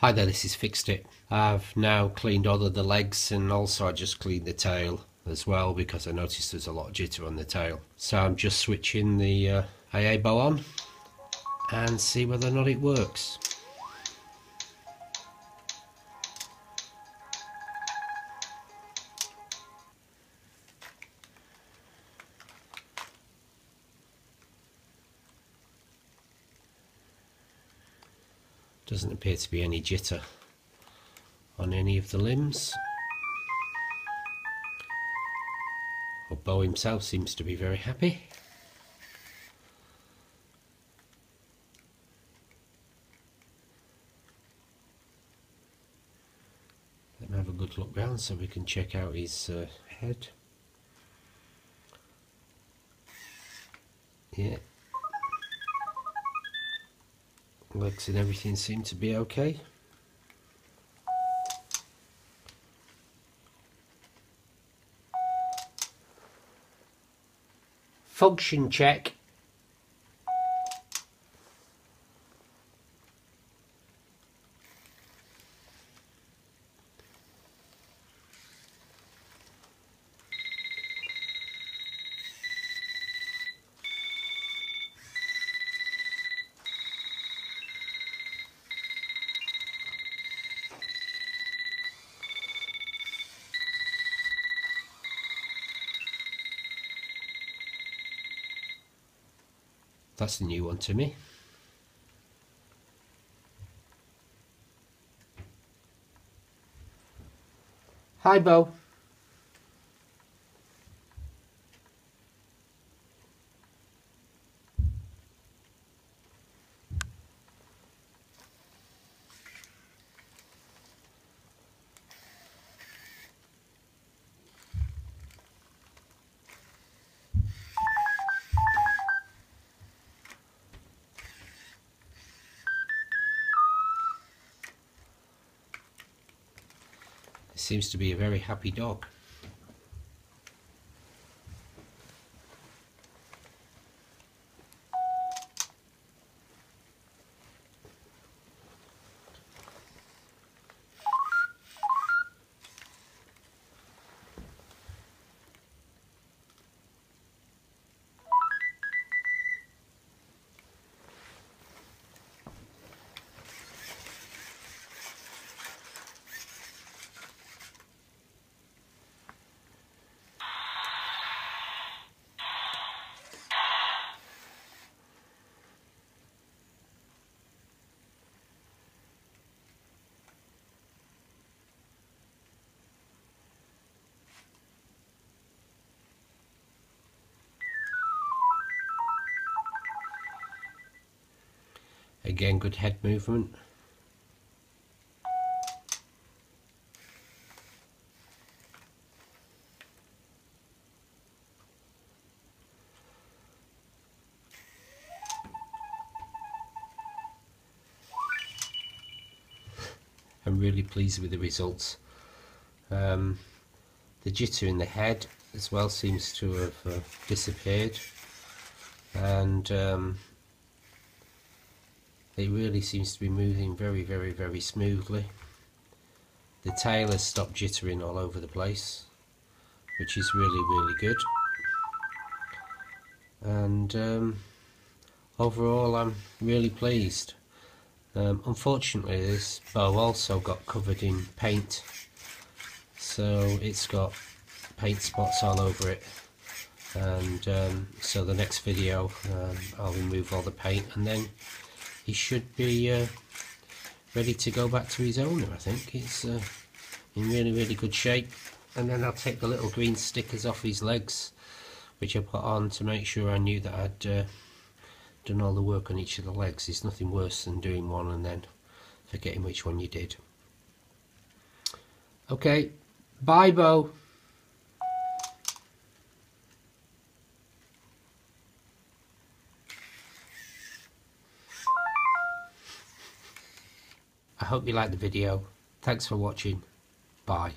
Hi there, this is Fixed It. I've now cleaned all of the legs, and also I just cleaned the tail as well because I noticed there's a lot of jitter on the tail. So I'm just switching the AIBO on and see whether or not it works. Doesn't appear to be any jitter on any of the limbs. AIBO himself seems to be very happy. Let me have a good look round so we can check out his head. Yeah. Legs and everything seem to be okay. Function check. That's a new one to me. Hi, Bo. Seems to be a very happy dog. Again, good head movement. I'm really pleased with the results. The jitter in the head as well seems to have disappeared, and it really seems to be moving very, very, very smoothly. The tail has stopped jittering all over the place, which is really, really good. And overall, I'm really pleased. Unfortunately, this AIBO also got covered in paint, so it's got paint spots all over it. And so the next video, I'll remove all the paint, and then he should be ready to go back to his owner. I think it's in really, really good shape. And then I'll take the little green stickers off his legs, which I put on to make sure I knew that I'd done all the work on each of the legs. There's nothing worse than doing one and then forgetting which one you did. Okay, bye, Bo. I hope you liked the video. Thanks for watching. Bye.